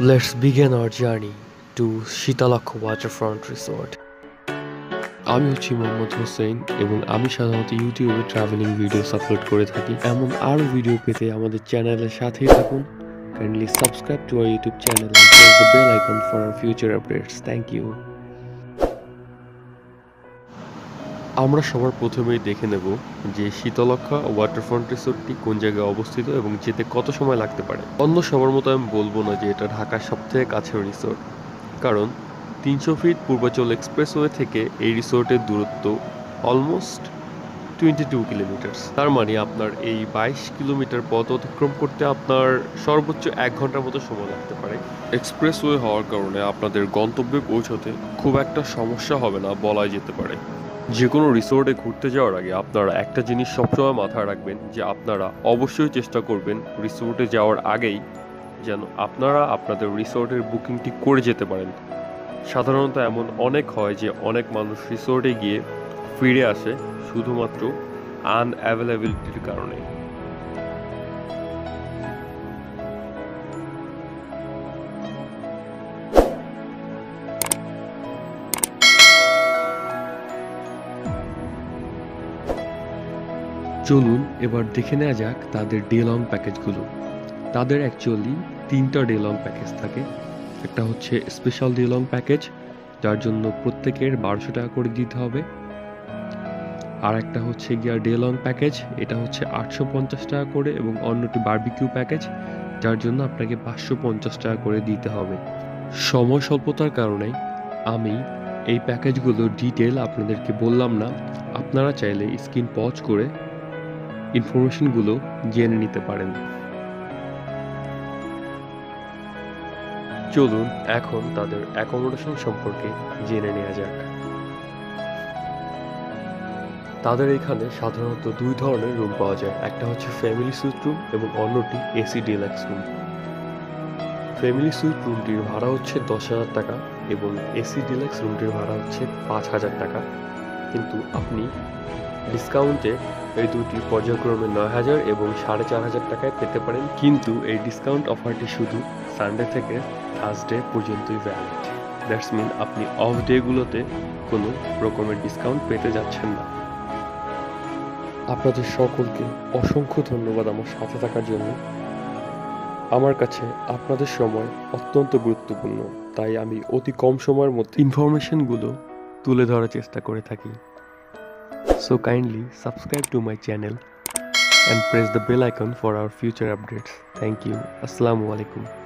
Let's begin our journey to Shitalakkhya Waterfront Resort. আমি হচ্ছি মোহাম্মদ হোসেন এবং আমি সাধারণত ইউটিউবে ট্রাভেলিং ভিডিওস আপলোড করে থাকি। এমন আরও ভিডিও পেতে আমাদের চ্যানেলের সাথেই থাকুন। Kindly subscribe to our YouTube channel and press the bell icon for our future updates. Thank you. আমরা সবার প্রথমেই দেখে নেব যে শীতলক্ষ্যা ওয়াটারফ্রন্ট রিসোর্টটি কোন জায়গায় অবস্থিত এবং যেতে কত সময় লাগতে পারে। অন্য সবার মতো আমি বলবো না যে এটা ঢাকার সবথেকে কাছের রিসোর্ট, কারণ 300 ফিট পূর্বাচল এক্সপ্রেসওয়ে থেকে এই রিসোর্টের দূরত্ব অলমোস্ট 22 কিলোমিটার্স। তার মানে আপনার এই 22 কিলোমিটার পথ অতিক্রম করতে আপনার সর্বোচ্চ 1 ঘন্টার মতো সময় লাগতে পারে। এক্সপ্রেসওয়ে হওয়ার কারণে আপনাদের গন্তব্যে পৌঁছতে খুব একটা সমস্যা হবে না বলা যেতে পারে। যে কোনো রিসোর্টে ঘুরতে যাওয়ার আগে আপনারা একটা জিনিস সবসময় মাথায় রাখবেন যে আপনারা অবশ্যই চেষ্টা করবেন রিসোর্টে যাওয়ার আগেই যেন আপনারা আপনাদের রিসোর্টের বুকিংটি করে যেতে পারেন। সাধারণত এমন অনেক হয় যে অনেক মানুষ রিসোর্টে গিয়ে ফিরে আসে শুধুমাত্র আনঅ্যাভেলেবিলিটির কারণে। চলুন এবার দেখে নেওয়া যাক তাদের ডে লং প্যাকেজগুলো। তাদের অ্যাকচুয়ালি 3টা ডে লং প্যাকেজ থাকে। একটা হচ্ছে স্পেশাল ডে লং প্যাকেজ, যার জন্য প্রত্যেকের 1200 টাকা করে দিতে হবে। আর একটা হচ্ছে গিয়া ডে লং প্যাকেজ, এটা হচ্ছে 850 টাকা করে, এবং অন্যটি বারবিকিউ প্যাকেজ, যার জন্য আপনাকে 550 টাকা করে দিতে হবে। সময় স্বল্পতার কারণে আমি এই প্যাকেজগুলোর ডিটেল আপনাদেরকে বললাম না, আপনারা চাইলে স্ক্রিন পজ করে ইনফরমেশনগুলো জেনে নিতে পারেন। চলুন এখন তাদের অ্যাকোমোডেশন সম্পর্কে জেনে নেওয়া যাক। তাদের এখানে সাধারণত 2 ধরনের রুম পাওয়া যায়, একটা হচ্ছে ফ্যামিলি স্যুইট রুম এবং অন্যটি AC deluxe room. Family suite রুমটির ভাড়া হচ্ছে 10,000 টাকা এবং এসি ডিলাক্স রুমটির ভাড়া হচ্ছে 5,000 টাকা, কিন্তু আপনি ডিসকাউন্টে এই দুটি পর্যায়ক্রমে 9,000 এবং 4,500 টাকায় পেতে পারেন, কিন্তু এই ডিসকাউন্ট অফারটি শুধু সানডে থেকে থার্সডে পর্যন্তই ভ্যালিড। দ্যাটস মিন আপনি অফ ডেগুলোতে কোনো রকমের ডিসকাউন্ট পেতে যাচ্ছেন না। আপনাদের সকলকে অসংখ্য ধন্যবাদ আমার সাথে থাকার জন্য। আমার কাছে আপনাদের সময় অত্যন্ত গুরুত্বপূর্ণ, তাই আমি অতি কম সময়ের মধ্যে ইনফরমেশনগুলো তুলে ধরার চেষ্টা করে থাকি। So kindly subscribe to my channel and press the bell icon for our future updates. Thank you. Assalamualaikum.